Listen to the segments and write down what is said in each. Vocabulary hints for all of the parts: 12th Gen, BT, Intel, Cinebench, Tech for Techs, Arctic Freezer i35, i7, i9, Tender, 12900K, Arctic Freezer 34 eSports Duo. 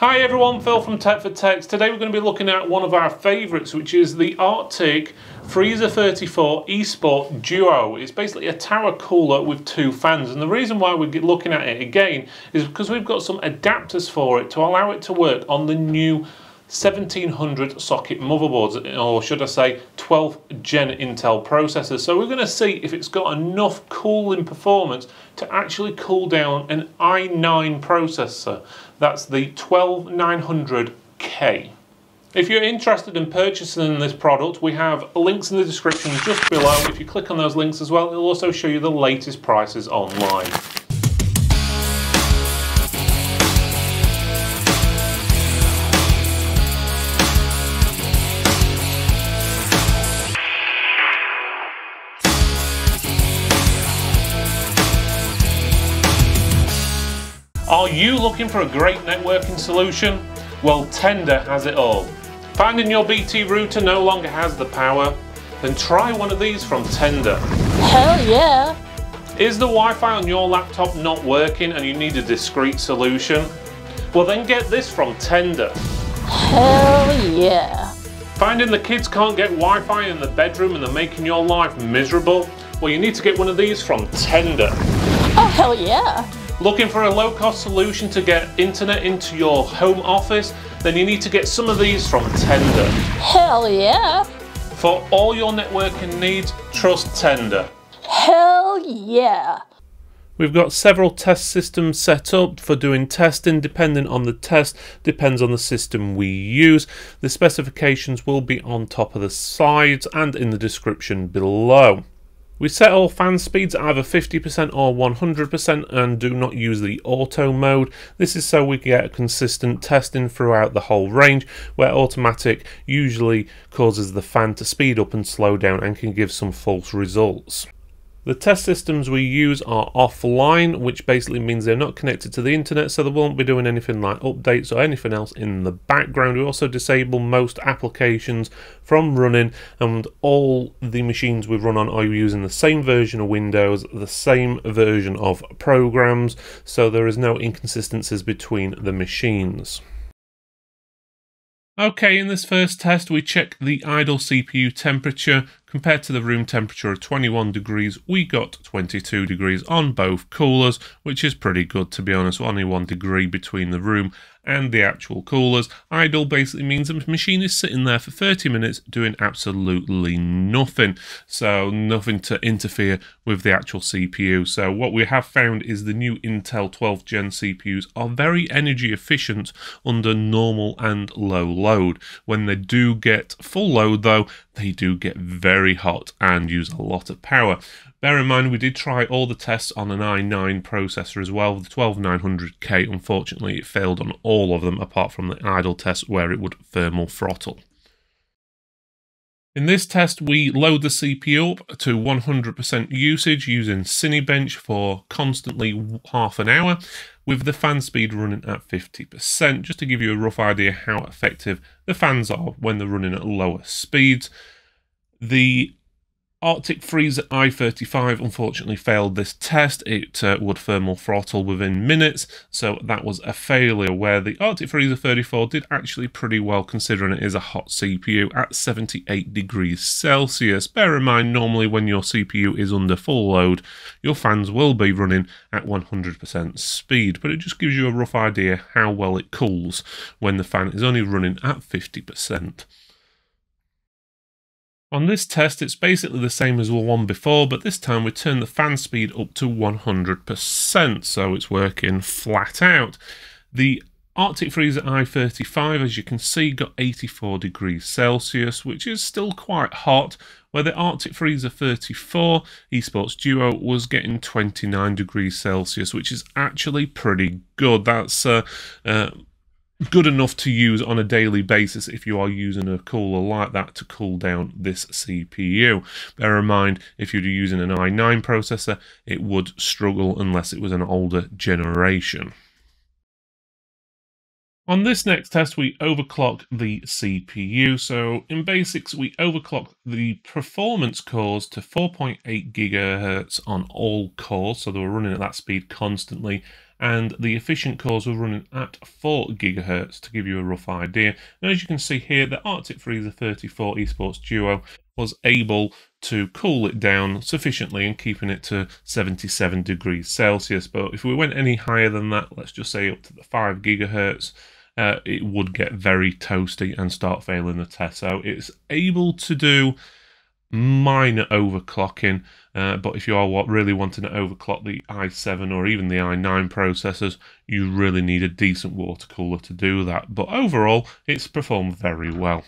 Hi everyone, Phil from Tech for Techs. Today we're going to be looking at one of our favourites, which is the Arctic Freezer 34 eSports Duo. It's basically a tower cooler with two fans, and the reason why we're looking at it again is because we've got some adapters for it to allow it to work on the new 1700 socket motherboards, or should I say 12th Gen Intel processors. So we're going to see if it's got enough cooling performance to actually cool down an i9 processor. That's the 12900K. If you're interested in purchasing this product, we have links in the description just below. If you click on those links as well, it'll also show you the latest prices online. Are you looking for a great networking solution? Well, Tender has it all. Finding your BT router no longer has the power? Then try one of these from Tender. Hell yeah! Is the Wi-Fi on your laptop not working and you need a discrete solution? Well, then get this from Tender. Hell yeah! Finding the kids can't get Wi-Fi in the bedroom and they're making your life miserable? Well, you need to get one of these from Tender. Oh, hell yeah! Looking for a low-cost solution to get internet into your home office? Then you need to get some of these from Tender. Hell yeah! For all your networking needs, trust Tender. Hell yeah! We've got several test systems set up for doing testing. Depending on the test, depends on the system we use. The specifications will be on top of the slides and in the description below. We set all fan speeds at either 50% or 100% and do not use the auto mode. This is so we get a consistent testing throughout the whole range, where automatic usually causes the fan to speed up and slow down and can give some false results. The test systems we use are offline, which basically means they're not connected to the internet, so they won't be doing anything like updates or anything else in the background. We also disable most applications from running, and all the machines we run on are using the same version of Windows, the same version of programs, so there is no inconsistencies between the machines. Okay, in this first test we check the idle CPU temperature. Compared to the room temperature of 21 degrees, we got 22 degrees on both coolers, which is pretty good to be honest, only 1 degree between the room and the actual coolers. Idle basically means the machine is sitting there for 30 minutes doing absolutely nothing, so nothing to interfere with the actual CPU. So what we have found is the new Intel 12th Gen CPUs are very energy efficient under normal and low load. When they do get full load though, they do get very hot and use a lot of power. Bear in mind we did try all the tests on an i9 processor as well, the 12900K. Unfortunately it failed on all of them apart from the idle test where it would thermal throttle. In this test we load the CPU up to 100% usage using Cinebench for constantly half an hour with the fan speed running at 50%, just to give you a rough idea how effective the fans are when they're running at lower speeds. The Arctic Freezer i35 unfortunately failed this test. It would thermal throttle within minutes, so that was a failure, where the Arctic Freezer 34 did actually pretty well considering it is a hot CPU at 78 degrees Celsius. Bear in mind normally when your CPU is under full load your fans will be running at 100% speed, but it just gives you a rough idea how well it cools when the fan is only running at 50%. On this test it's basically the same as the one before, but this time we turn the fan speed up to 100%, so it's working flat out. The Arctic Freezer i35, as you can see, got 84 degrees Celsius, which is still quite hot, where the Arctic Freezer 34 eSports Duo was getting 29 degrees Celsius, which is actually pretty good. That's good enough to use on a daily basis if you are using a cooler like that to cool down this CPU. Bear in mind, if you're using an i9 processor, it would struggle unless it was an older generation. On this next test, we overclock the CPU. So in basics, we overclock the performance cores to 4.8 gigahertz on all cores. So they were running at that speed constantly. And the efficient cores were running at 4 gigahertz to give you a rough idea. And as you can see here, the Arctic Freezer 34 eSports Duo was able to cool it down sufficiently and keeping it to 77 degrees Celsius. But if we went any higher than that, let's just say up to the 5 gigahertz, it would get very toasty and start failing the test. So it's able to do minor overclocking, but if you are really wanting to overclock the i7 or even the i9 processors, you really need a decent water cooler to do that. But overall, it's performed very well.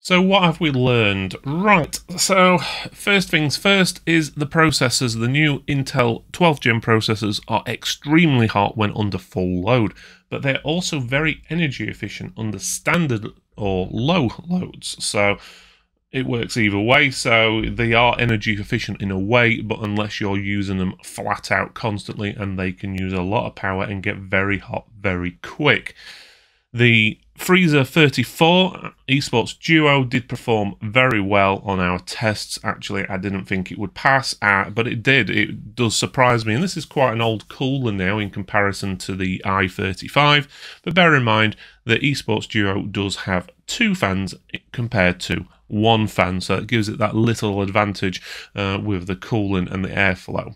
So what have we learned? Right, so first things first is the processors. The new Intel 12th Gen processors are extremely hot when under full load, but they're also very energy efficient under standard or low loads. So it works either way, so they are energy efficient in a way, but unless you're using them flat out constantly, and they can use a lot of power and get very hot very quick. The Freezer 34 eSports Duo did perform very well on our tests. Actually, I didn't think it would pass, but it did. It does surprise me, and this is quite an old cooler now in comparison to the i35, but bear in mind the eSports Duo does have two fans compared to one fan, so it gives it that little advantage with the cooling and the airflow.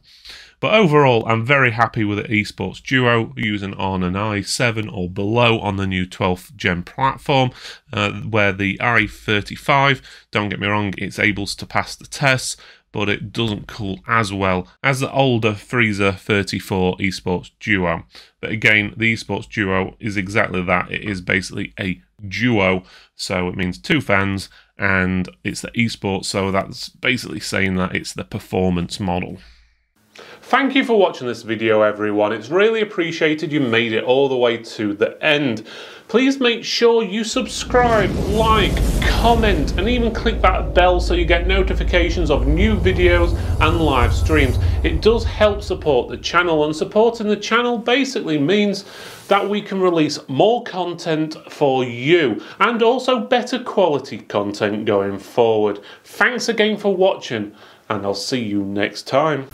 But overall, I'm very happy with the eSports Duo using on an i7 or below on the new 12th Gen platform, where the i35, don't get me wrong, it's able to pass the tests, but it doesn't cool as well as the older Freezer 34 eSports Duo. But again, the eSports Duo is exactly that. It is basically a duo, so it means two fans, and it's the eSports, so that's basically saying that it's the performance model. Thank you for watching this video, everyone. It's really appreciated you made it all the way to the end. Please make sure you subscribe, like, comment, and even click that bell so you get notifications of new videos and live streams. It does help support the channel, and supporting the channel basically means that we can release more content for you and also better quality content going forward. Thanks again for watching, and I'll see you next time.